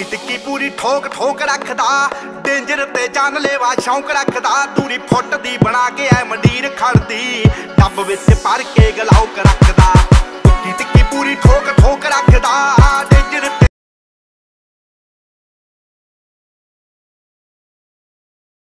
इतकी पूरी ठोक ठोक रखदा डेंजर ते जान लेवा शौक रखदा दूरी फुट दी बना के ऐ मंडीर खड़दी डब विच भर के गलाउक रखदा इतकी पूरी ठोक ठोक रखदा डेंजर